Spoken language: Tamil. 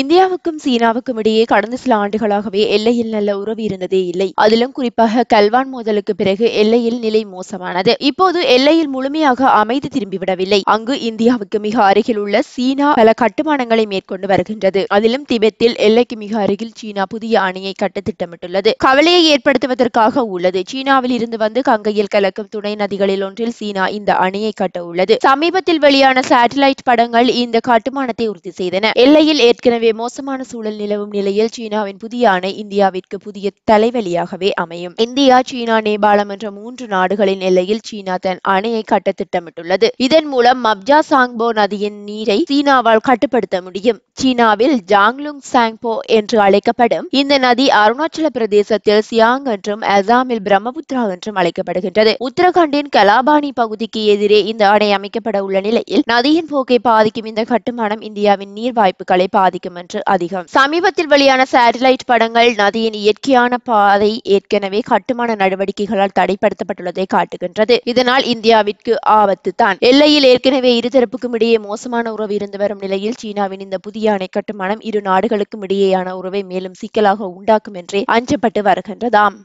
இந்தியாவுக்கும் சீனாவுக்கும் இடையே கடந்த சில ஆண்டுகளாகவே எல்லையில் நல்ல உறவு இருந்ததே இல்லை. அதிலும் குறிப்பாக கல்வான் மோதலுக்கு பிறகு எல்லையில் நிலை மோசமானது. இப்போது எல்லையில் முழுமையாக அமைதி திரும்பிவிடவில்லை. அங்கு இந்தியாவுக்கு மிக அருகில் உள்ள சீனா பல கட்டுமானங்களை மேற்கொண்டு வருகின்றது. அதிலும் திபெத்தில் எல்லைக்கு மிக அருகில் சீனா புதிய அணையை கட்ட திட்டமிட்டுள்ளது. கவலையை ஏற்படுத்துவதற்காக உள்ளது. சீனாவில் இருந்து வந்து கங்கையில் கலக்கும் துணை நதிகளில் ஒன்றில் சீனா இந்த அணையை கட்ட உள்ளது. சமீபத்தில் வெளியான சேட்டலைட் படங்கள் இந்த கட்டுமானத்தை உறுதி செய்தன. எல்லையில் ஏற்கனவே மோசமான சூழல் நிலவும் நிலையில் சீனாவின் புதிய அணை இந்தியாவிற்கு புதிய தலைவலியாகவே அமையும். இந்தியா, சீனா, நேபாளம் என்ற 3 நாடுகளின் எல்லையில் சீனா தன் அணையை கட்ட திட்டமிட்டுள்ளது. இதன் மூலம் மப்ஜா சாங்போ நதியின் நீரை சீனாவால் கட்டுப்படுத்த முடியும். சீனாவில் ஜாங்லுங் சாங்போ என்று அழைக்கப்படும் இந்த நதி அருணாச்சல பிரதேசத்தில் சியாங் என்றும் அசாமில் பிரம்மபுத்திரா என்றும் அழைக்கப்படுகின்றது. உத்தரகாண்டின் கலாபாணி பகுதிக்கு எதிரே இந்த அணை அமைக்கப்பட உள்ள நிலையில் நதியின் போக்கை பாதிக்கும் இந்த கட்டுமானம் இந்தியாவின் நீர் வாய்ப்புகளை பாதிக்கும் என்று அதிகம். சமீபத்தில் வெளியான சேட்டலைட் படங்கள் நதியின் இயற்கையான பாதை ஏற்கனவே கட்டுமான நடவடிக்கைகளால் தடைப்படுத்தப்பட்டுள்ளதை காட்டுகின்றது. இதனால் இந்தியாவிற்கு ஆபத்து தான். எல்லையில் ஏற்கனவே இருதரப்புக்கும் இடையே மோசமான உறவு இருந்து வரும் நிலையில் சீனாவின் இந்த புதிய அணை கட்டுமானம் இரு நாடுகளுக்கும் இடையேயான உறவை மேலும் சிக்கலாக உண்டாக்கும் என்றே அஞ்சப்பட்டு வருகின்றதாம்.